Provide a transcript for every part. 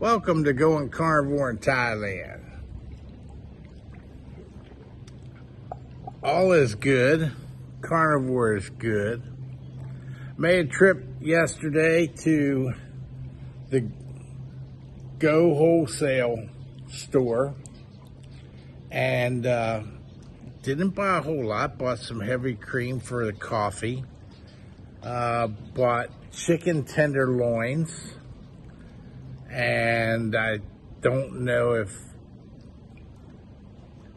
Welcome to Going Carnivore in Thailand. All is good. Carnivore is good. Made a trip yesterday to the Go Wholesale store and didn't buy a whole lot. Bought some heavy cream for the coffee. Bought chicken tenderloins. And I don't know if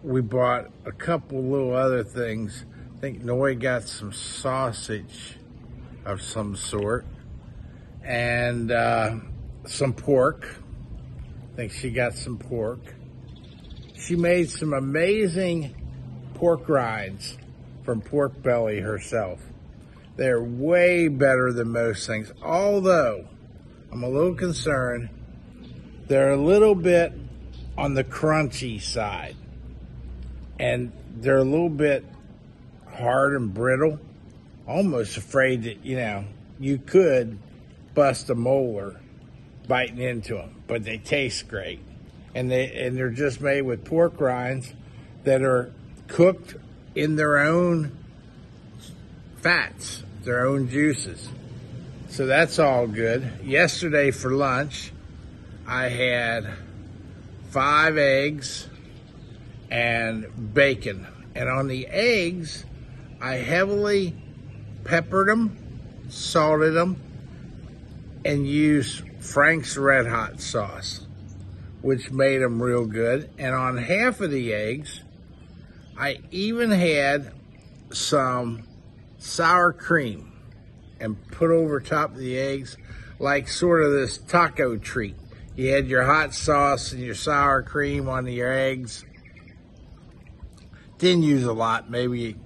we bought a couple little other things. I think Noi got some sausage of some sort and some pork. I think she got some pork. She made some amazing pork rinds from pork belly herself. They're way better than most things, although I'm a little concerned. They're a little bit on the crunchy side, and they're a little bit hard and brittle. Almost afraid that, you know, you could bust a molar biting into them, but they taste great. And they're just made with pork rinds that are cooked in their own fats, their own juices. So that's all good. Yesterday for lunch, I had 5 eggs and bacon. And on the eggs, I heavily peppered them, salted them, and used Frank's Red Hot Sauce, which made them real good. And on half of the eggs, I even had some sour cream and put over top of the eggs, like sort of this taco treat. You had your hot sauce and your sour cream on your eggs. Didn't use a lot, maybe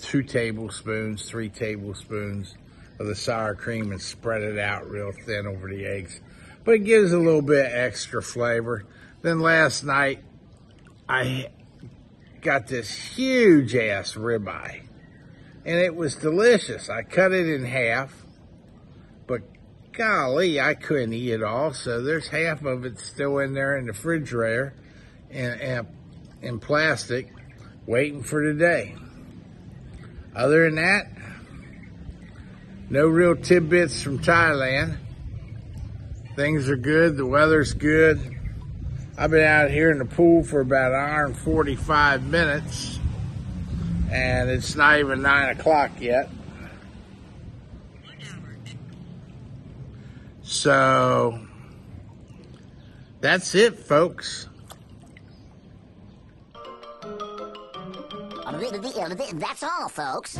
2 tablespoons, 3 tablespoons of the sour cream, and spread it out real thin over the eggs. But it gives a little bit extra flavor. Then last night, I got this huge ass ribeye, and it was delicious. I cut it in half, but golly, I couldn't eat it all. So there's half of it still in there in the refrigerator in plastic, waiting for today. Other than that, no real tidbits from Thailand. Things are good, the weather's good. I've been out here in the pool for about 1 hour and 45 minutes. And it's not even 9 o'clock yet. So that's it, folks. That's all, folks.